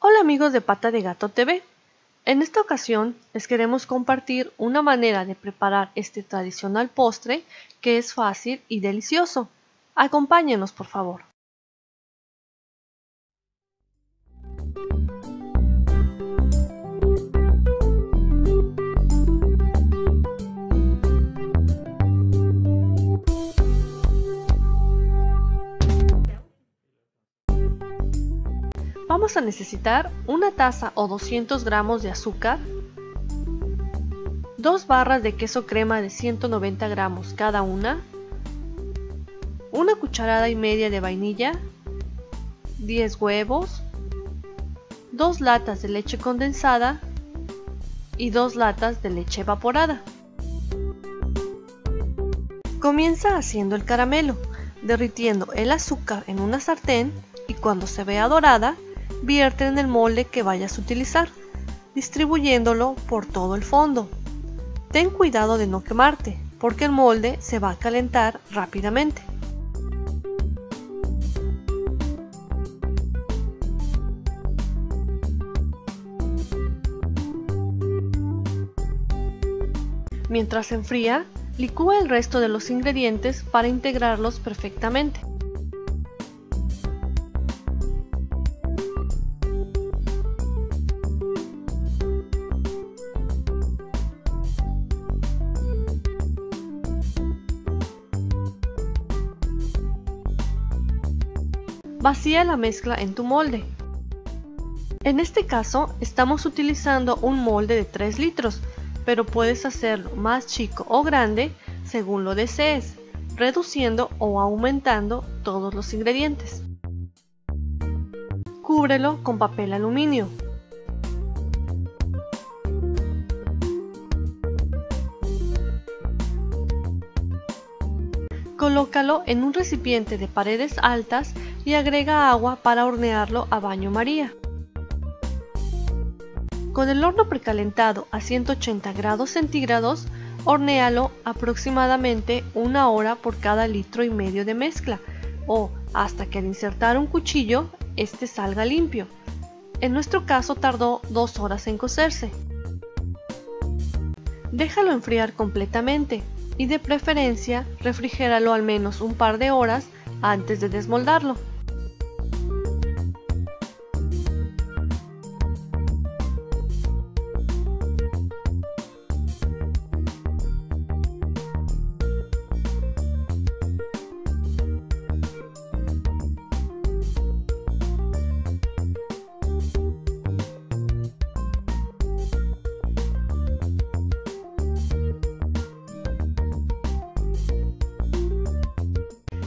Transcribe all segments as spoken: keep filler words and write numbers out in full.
Hola amigos de Pata de Gato T V, en esta ocasión les queremos compartir una manera de preparar este tradicional postre que es fácil y delicioso. Acompáñenos por favor. Vamos a necesitar una taza o doscientos gramos de azúcar, dos barras de queso crema de ciento noventa gramos cada una, una cucharada y media de vainilla, diez huevos, dos latas de leche condensada y dos latas de leche evaporada. Comienza haciendo el caramelo, derritiendo el azúcar en una sartén y cuando se vea dorada, vierte en el molde que vayas a utilizar, distribuyéndolo por todo el fondo. Ten cuidado de no quemarte, porque el molde se va a calentar rápidamente. Mientras se enfría, licúa el resto de los ingredientes para integrarlos perfectamente. Vacía la mezcla en tu molde. En este caso estamos utilizando un molde de tres litros, pero puedes hacerlo más chico o grande según lo desees, reduciendo o aumentando todos los ingredientes. Cúbrelo con papel aluminio. Colócalo en un recipiente de paredes altas y agrega agua para hornearlo a baño María. Con el horno precalentado a ciento ochenta grados centígrados, hornéalo aproximadamente una hora por cada litro y medio de mezcla o hasta que al insertar un cuchillo este salga limpio. En nuestro caso tardó dos horas en cocerse. Déjalo enfriar completamente y de preferencia refrigéralo al menos un par de horas antes de desmoldarlo.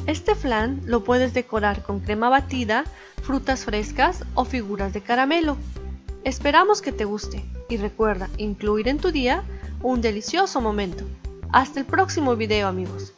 Este flan lo puedes decorar con crema batida, frutas frescas o figuras de caramelo. Esperamos que te guste y recuerda incluir en tu día un delicioso momento. Hasta el próximo video amigos.